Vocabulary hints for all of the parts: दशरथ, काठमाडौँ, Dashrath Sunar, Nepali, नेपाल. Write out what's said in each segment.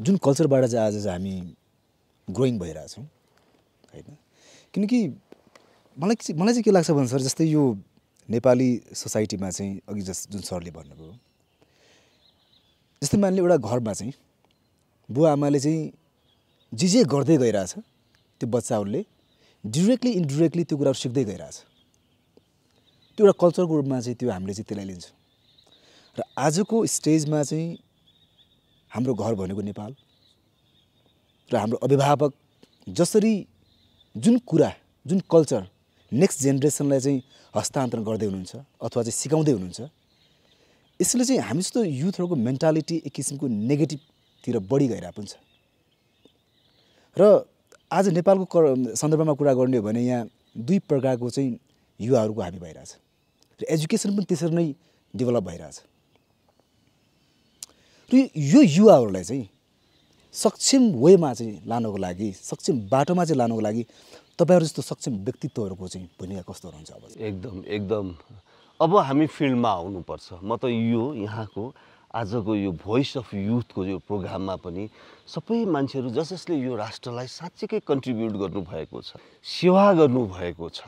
जुन कल्चरबाट चाहिँ आज हामी ग्रोइङ भइरहेका छौं हैन। क्योंकि मलाई के लाग्छ भने सर जस्तै यो नेपाली सोसाइटीमा चाहिँ अघि जुन सरले भन्नुभयो जस्तै मानिले एउटा घरमा चाहिँ बुवा आमाले चाहिँ जे जे गर्दै गइराछ त्यो बच्चाहरूले डाइरेक्टली इन्डाइरेक्टली त्यो कुरा सिक्दै गइराछ। त्यो एउटा कल्चरको रूपमा चाहिँ त्यो हामीले चाहिँ त्यसलाई लिन्छौं र आजको स्टेजमा चाहिँ हाम्रो घर भनेको नेपाल र हाम्रो अभिभावक जसरी जुन कुरा जुन कल्चर नेक्स्ट जेनेरेसनलाई चाहिँ हस्तान्तरण गर्दै हुनुहुन्छ अथवा चाहिँ सिकाउँदै हुनुहुन्छ यसले चाहिँ हामी जस्तो युथहरुको मेन्टालिटी एक किसिमको नेगेटिभतिर बढी गइरा पनि छ। र आज नेपालको सन्दर्भमा कुरा गर्ने हो भने यहाँ दुई प्रकारको चाहिँ युवाहरुको हामी भइराछ र एजुकेसन पनि त्यसरी नै डेभलप भइराछ। र यो युवाहरुलाई चाहिँ सक्षम वेमा चाहिँ लानको लागि सक्षम बाटोमा चाहिँ लानको लागि तपाईहरु जस्तो सक्षम व्यक्तित्वहरुको चाहिँ भूमिका कस्तो रहन्छ? अब एकदम एकदम अब हामी फिल्डमा आउनुपर्छ। म त यो यहाँको आजको यो भोइस अफ युथको यो प्रोग्राममा पनि सबै मान्छेहरु जसले यो राष्ट्रलाई साच्चै कन्ट्रिब्युट गर्नुभएको छ सेवा गर्नुभएको छ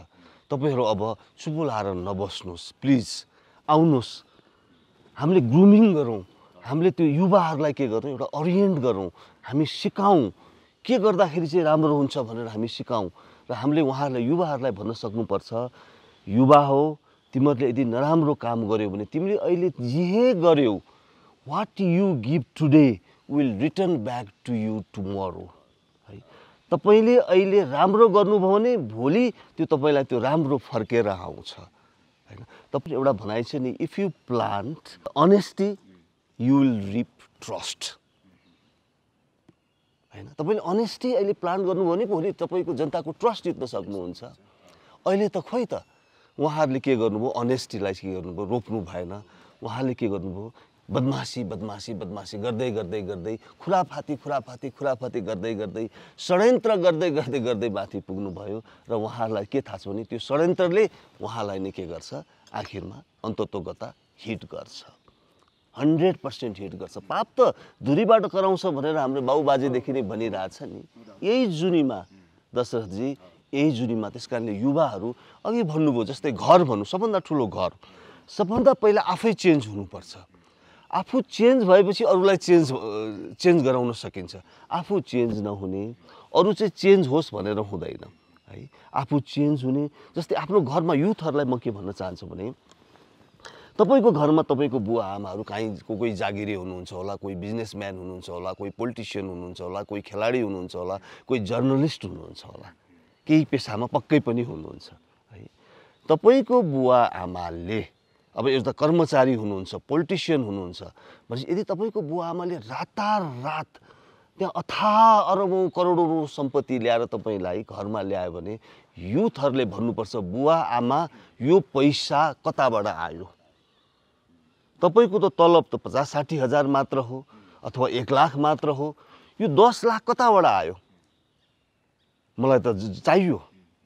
तपाईहरु अब चुबुलाएर नबस्नुस् प्लिज आउनुस्। हामीले ग्रुमिङ गरौं हामीले त्यो युवाहरुलाई के गरौं एउटा ओरिएन्ट गरौं हामी सिकाउँ के गर्दाखेरि चाहिँ राम्रो हुन्छ भनेर हामी सिकाउँ र हामीले उहाँहरुलाई युवाहरुलाई भन्न सक्नुपर्छ युवा हो तिमीले यदि नराम्रो काम गर्यौ भने तिमीले अहिले जे गर्यौ What you give today will return back to you tomorrow. है तपाईले अहिले राम्रो गर्नुभयो भने भोलि त्यो तपाईलाई त्यो राम्रो फर्केर आउँछ हैन। तपाईले एउटा भनाइ छ नि if you plant honesty you will reap trust हैन। तपाईले अनेस्टी अहिले प्लान गर्नुभयो भने भोलि तपाईको जनताको ट्रस्ट जित्न सक्नुहुन्छ। अहिले त खोइ त उहाँहरुले के गर्नुभयो अनेस्टीलाई के गर्नुभयो रोप्नु भएन। उहाँले के गर्नुभयो बदमाशी बदमाशी बदमाशी गर्दै गर्दै गर्दै खुराफाती खुराफाती खुराफाती गर्दै गर्दै षड्यन्त्र गर्दै गर्दै गर्दै माथि पुग्नु भयो र उहाँलाई के थाहा छ भने त्यो षड्यन्त्रले उहाँलाई नै के गर्छ आखिरमा अन्ततोगता हिट गर्छ 100% हिट गर्छ। पाप त धुरीबाट कराउँछ भनेर हाम्रो बाबुबाजेदेखि नै भनिरहेछ नि। यही जुनीमा दशरथजी यही जुनीमा त्यसकारणले युवाहरु अघि भन्नुभयो जस्तै घर भन्नु सबभन्दा ठूलो घर सबभन्दा पहिला आफै चेन्ज हुनुपर्छ। आफू चेन्ज भएपछि अरूलाई चेन्ज गराउन सकिन्छ। आफू चेन्ज नहुने अरू चाहिँ चेन्ज होस् भनेर हुँदैन है। आफू चेन्ज हुने जस्तै आफ्नो घरमा युथहरुलाई म के भन्न चाहन्छु भने तपाईको घरमा तपाईको बुवा आमाहरु काहीँ कोही जागिरे हुनुहुन्छ होला कोही बिजनेसम्यान हुनुहुन्छ होला कोही पोलिटिशियन हुनुहुन्छ होला कोही खेलाडी हुनुहुन्छ होला कोही जर्नलिस्ट हुनुहुन्छ होला केही पेशामा पक्कै पनि हुनुहुन्छ है। तपाईको बुवा आमाले अब एउटा कर्मचारी हुनुहुन्छ पोलिटिशियन हुनुहुन्छ भने यदि तपाईको बुवा आमाले रातारात त्यहाँ अथाह अरबौं करोडौं सम्पत्ति ल्याएर तपाईलाई घरमा ल्यायो भने युथहरुले भन्नुपर्छ बुवा आमा यो पैसा कताबाट आयो। तपाईको त तलब त 50-60 हजार मात्र हो अथवा 1 लाख मात्र हो यो 10 लाख कताबाट आयो मलाई त चाहियो।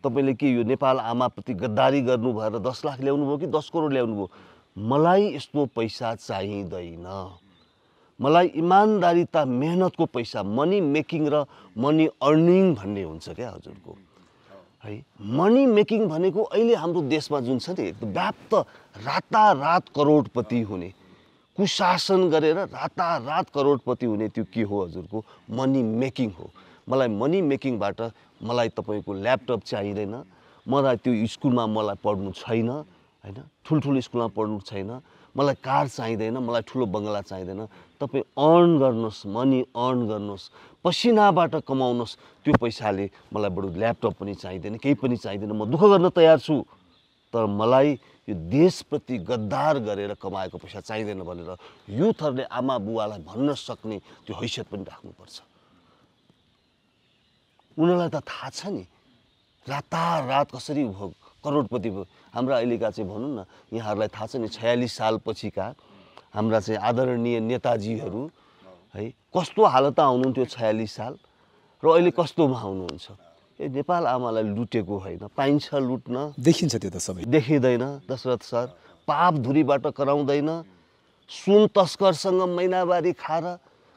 तपाईले के यो नेपाल आमाप्रति गद्दारी गर्नु भएर 10 लाख ल्याउनु भयो कि 10 करोड ल्याउनु भयो मलाई यस्तो पैसा चाहिदैन। मलाई इमानदारीता मेहनतको पैसा मनी मेकिङ र मनी अर्निङ भन्ने हुन्छ क्या हजुरको है। मनी मेकिङ भनेको अहिले हाम्रो देशमा जुन छ नि एकदम व्याप्त रातारात करोडपति हुने कुशासन गरेर रातारात करोडपति हुने त्यो के हो हजुरको मनी मेकिङ हो। मलाई मनी मेकिङबाट मलाई तपाईको ल्यापटप चाहिदैन मलाई त्यो स्कुलमा मलाई पढ्नु छैन हैन ठुलठुलो स्कुलमा पढ्नु छैन मलाई कार चाहिदैन मलाई ठुलो बंगला चाहिदैन। तपाई अर्न गर्नुस् मनी अर्न गर्नुस् पसिनाबाट कमाउनुस् त्यो पैसाले मलाई बडो ल्यापटप पनि चाहिदैन केही पनि चाहिदैन म दुःख गर्न तयार छु तर मलाई यो देशप्रति गद्दार गरेर कमाएको पैसा चाहिदैन भनेर युथहरुले आमा बुवालाई भन्न सक्ने त्यो हैसियत पनि राख्नुपर्छ। उनीलाई त थाहा छ नि रातारात कसरी भयो करोडपति भयो। हाम्रा अहिलेका चाहिँ भनौं न यहाँहरुलाई थाहा छ नि 46 साल पछिका हाम्रा चाहिँ आदरणीय नेताजीहरु है कस्तो हालतमा हुनुहुन्थ्यो 46 साल र अहिले कस्तोमा हुनुहुन्छ। यो नेपाल आमालाई लुटेको होइन पाइन्छ लुट्न देखिन्छ त्यो त सबै देखिदैन। दशरथ सर पाप धुरीबाट कराउँदैन सुन तस्करसँग महिनावारी खाएर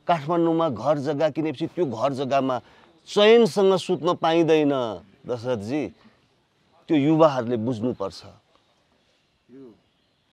काठमाडौँमा घर जग्गा किनेपछि त्यो घर जग्गामा चयनसँग सुत्न पाइदैन दशरथजी, त्यो युवाहरूले बुझ्नुपर्छ।